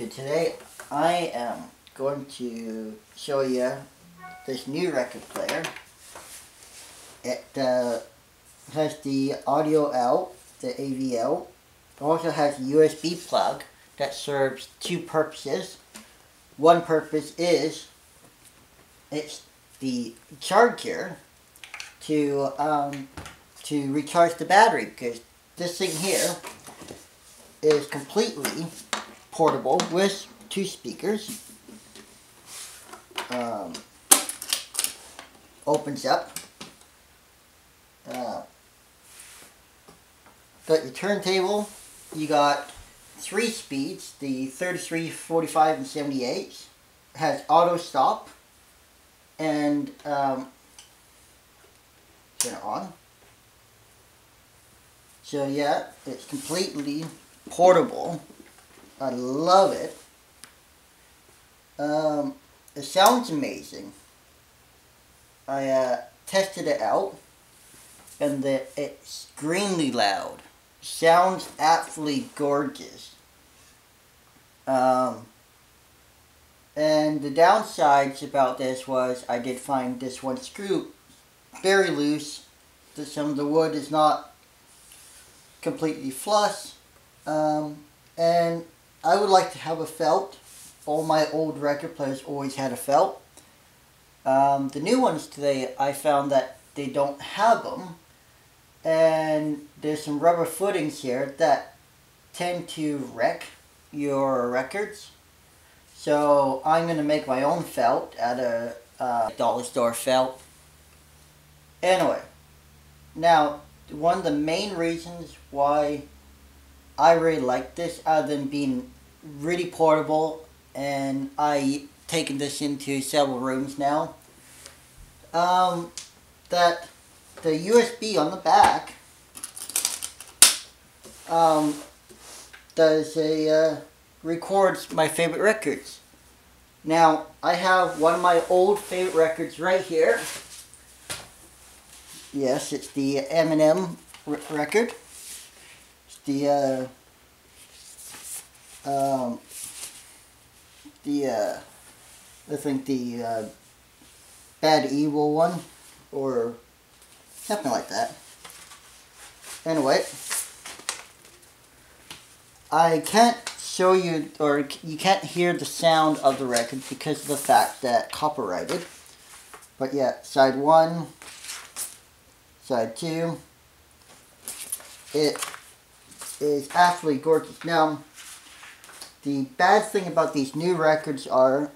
So today I am going to show you this new record player. It has the Audio L, the AVL. It also has a USB plug that serves two purposes. One purpose is it's the charger to recharge the battery, because this thing here is completely portable with two speakers. Opens up. Got your turntable. You got three speeds: the 33, 45, and 78. It has auto stop, and turn it on. So yeah, it's completely portable. I love it. It sounds amazing. I tested it out, and it's extremely loud. Sounds absolutely gorgeous. And the downsides about this was I did find this one screw very loose. Some of the wood is not completely flush. And I would like to have a felt. All my old record players always had a felt. The new ones today, I found that they don't have them. And there's some rubber footings here that tend to wreck your records. So I'm going to make my own felt at a dollar store felt. Anyway, now one of the main reasons why I really like this, other than being really portable, and I taken this into several rooms now, that the USB on the back does a records my favorite records. Now I have one of my old favorite records right here. Yes, it's the Eminem record. The I think the Bad Evil one or something like that. Anyway, I can't show you, or you can't hear the sound of the record because of the fact that copyrighted. But yeah, side one, side two. It is absolutely gorgeous. Now, the bad thing about these new records are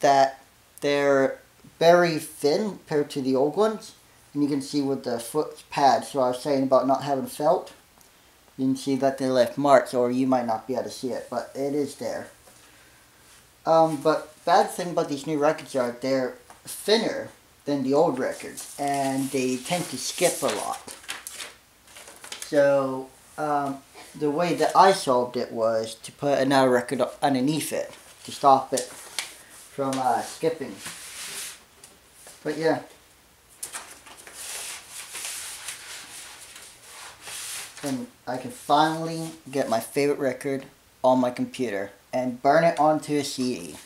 that they're very thin compared to the old ones. And you can see with the foot pad, so I was saying about not having felt, you can see that they left marks, or you might not be able to see it, but it is there. But bad thing about these new records are they're thinner than the old records, and they tend to skip a lot. So, the way that I solved it was to put another record underneath it to stop it from skipping. But yeah. And I can finally get my favorite record on my computer and burn it onto a CD.